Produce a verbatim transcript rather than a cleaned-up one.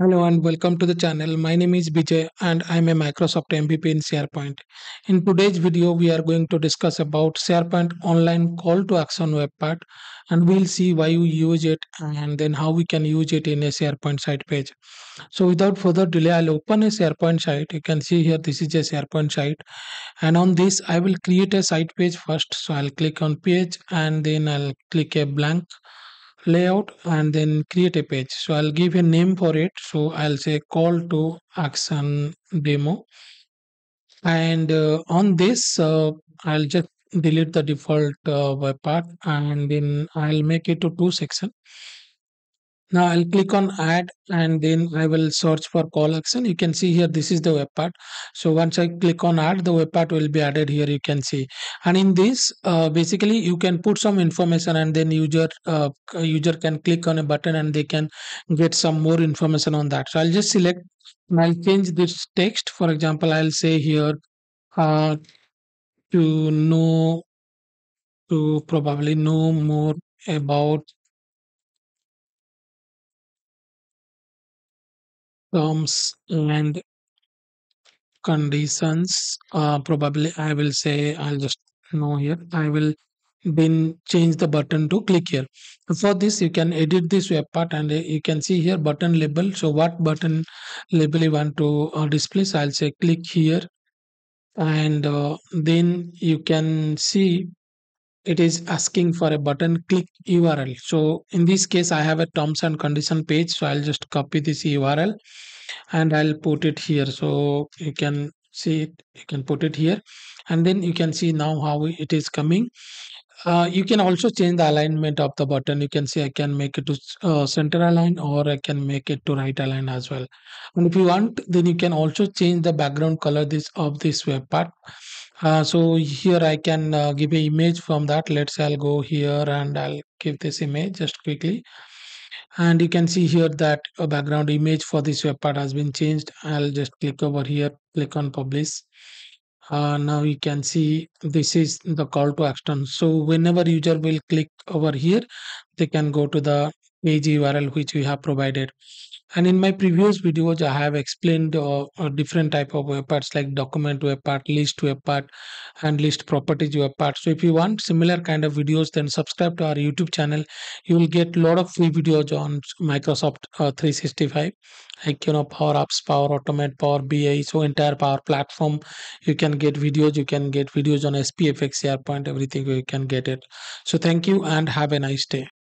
Hello and welcome to the channel. My name is Vijay and I am a Microsoft M V P in SharePoint. In today's video, we are going to discuss about SharePoint Online Call to Action web part, and we'll see why you use it and then how we can use it in a SharePoint site page. So without further delay, I'll open a SharePoint site. You can see here this is a SharePoint site, and on this I will create a site page first. So I'll click on page and then I'll click a blank layout and then create a page. So I'll give a name for it. So I'll say call to action demo, and uh, on this uh, I'll just delete the default uh, web part and then I'll make it to two section. Now I'll click on add and then I will search for call action. You can see here this is the web part. So once I click on add, the web part will be added here, you can see. And in this uh, basically you can put some information and then user uh, user can click on a button and they can get some more information on that. So I'll just select and I'll change this text. For example, I'll say here uh, to know to probably know more about terms and conditions. Uh, probably I will say I'll just know here. I will then change the button to click here. For this, you can edit this web part and you can see here button label. So what button label you want to uh, display? So I'll say click here, and uh, then you can see it is asking for a button click U R L. So in this case, I have a terms and condition page. So I'll just copy this U R L and I'll put it here. So you can see it, you can put it here, and then you can see now how it is coming. Uh, you can also change the alignment of the button. You can see I can make it to uh, center align, or I can make it to right align as well. And if you want, then you can also change the background color this of this web part. Uh, so here I can uh, give an image from that. Let's say I'll go here and I'll give this image just quickly. And you can see here that a background image for this web part has been changed. I'll just click over here, click on publish. Uh, now you can see this is the call to action. So whenever user will click over here, they can go to the page U R L which we have provided. And in my previous videos, I have explained uh, different type of web parts like document web part, list web part, and list properties web part. So if you want similar kind of videos, then subscribe to our YouTube channel. You will get a lot of free videos on Microsoft uh, three sixty-five, like you know Power Apps, Power Automate, Power B I, so entire Power Platform. You can get videos. You can get videos on S P F X, SharePoint, everything. You can get it. So thank you and have a nice day.